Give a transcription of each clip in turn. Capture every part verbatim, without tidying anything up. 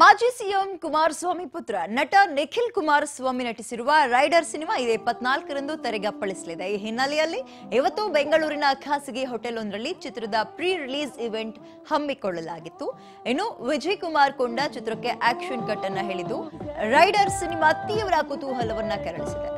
ಮಾಜಿ ಸಿಎಂ ಕುಮಾರಸ್ವಾಮಿ ಪುತ್ರ ನಟ ನಿಖಿಲ್ ಕುಮಾರಸ್ವಾಮಿ ನಟಿಸಿರುವ ರೈಡರ್ ಸಿನಿಮಾ ಇದೆ ಇಪ್ಪತ್ತನಾಲ್ಕರಂದು ತೆರೆಗಪ್ಪಳಿಸಲಿದೆ। ಈ ಹಿನ್ನೆಲೆಯಲ್ಲಿ ಇವತ್ತು ಬೆಂಗಳೂರಿನ ಖಾಸಗಿ ಹೋಟೆಲ್ ಒಂದರಲ್ಲಿ ಚಿತ್ರದ ಪ್ರೀ ರಿಲೀಸ್ ಇವೆಂಟ್ ಹಮ್ಮಿಕೊಳ್ಳಲಾಗಿತ್ತು। ಇನ್ನು ವಿಜಯ್ ಕುಮಾರ್ ಕೊಂಡ ಚಿತ್ರಕ್ಕೆ ಆಕ್ಷನ್ ಕಟ್ ಅನ್ನು ಹೇಳಿದ್ದು ರೈಡರ್ ಸಿನಿಮಾ ತೀವ್ರ ಕುತೂಹಲವನ್ನ ಕೆರಳಿಸಿದೆ।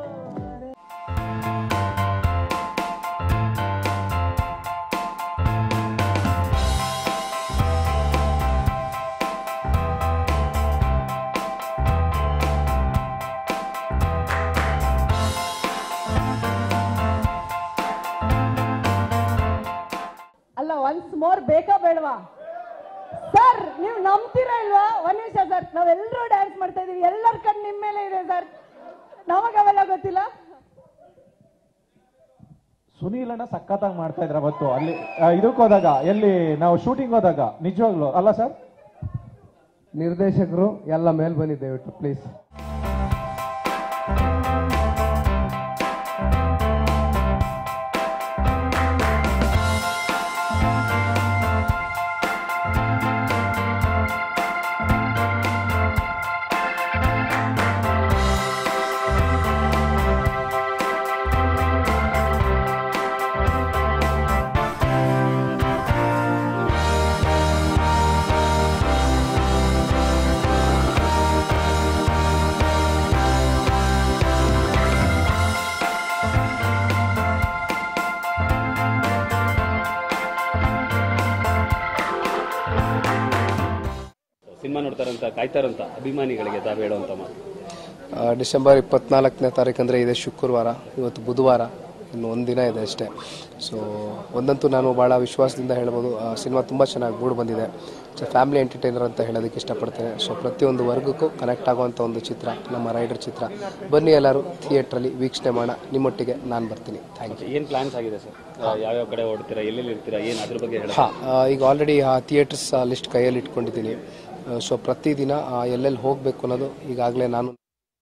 Once more beka belva sir nivu namtira ilva one nimisha sir nav ellaru dance martta idivi ellar kannu nimme mele ide sir namaga avella gottilla sunilana sakkatag martta idra avuttu alli idukku hodaga elli nav shooting hodaga nijavaglu alla sir nirdeshakaru ella mel bani devitu please cinema ನೋಡ್ತಾರಂತ ಕಾಯ್ತಾರಂತ ಅಭಿಮಾನಿಗಳಿಗೆ ತಾವು ಹೇಳುವಂತ ಮಾತು December ಇಪ್ಪತ್ತನಾಲ್ಕನೇ ತಾರೀಕು ಅಂದರೆ ಇದೆ ಶುಕ್ರವಾರ, ಇವತ್ತು ಬುಧವಾರ, ಇನ್ನು ಒಂದು ದಿನ ಇದೆ ಅಷ್ಟೇ। ಸೊ ಒಂದಂತೂ ನಾನು ಭಾಳ ವಿಶ್ವಾಸದಿಂದ ಹೇಳ್ಬೋದು ಸಿನಿಮಾ ತುಂಬ ಚೆನ್ನಾಗಿ ಮೂಡ್ ಬಂದಿದೆ। ಸೊ ಫ್ಯಾಮಿಲಿ ಎಂಟರ್ಟೈನರ್ ಅಂತ ಹೇಳೋದಕ್ಕೆ ಇಷ್ಟಪಡ್ತೇನೆ। ಸೊ ಪ್ರತಿಯೊಂದು ವರ್ಗಕ್ಕೂ ಕನೆಕ್ಟ್ ಆಗುವಂಥ ಒಂದು ಚಿತ್ರ ನಮ್ಮ ರೈಡರ್ ಚಿತ್ರ। ಬನ್ನಿ ಎಲ್ಲರೂ ಥಿಯೇಟ್ರಲ್ಲಿ ವೀಕ್ಷಣೆ ಮಾಡೋಣ, ನಿಮ್ಮೊಟ್ಟಿಗೆ ನಾನು ಬರ್ತೀನಿ। Thank you. ಏನು ಪ್ಲ್ಯಾನ್ಸ್ ಆಗಿದೆ ಸರ್, ಯಾವ್ಯಾವ ಕಡೆ ಓಡ್ತೀರಾ, ಎಲ್ಲೆಲ್ಲಿ ಇರ್ತೀರಾ, ಏನು ಅದ್ರ ಬಗ್ಗೆ ಹೇಳಿ? ಹಾಂ, ಈಗ ಆಲ್ರೆಡಿ ಆ ಥಿಯೇಟರ್ಸ್ ಲಿಸ್ಟ್ ಕೈಯಲ್ಲಿ ಇಟ್ಕೊಂಡಿದ್ದೀನಿ। ಸೊ ಪ್ರತಿದಿನ ಎಲ್ಲೆಲ್ಲಿ ಹೋಗಬೇಕು ಅನ್ನೋದು ಈಗಾಗಲೇ ನಾನು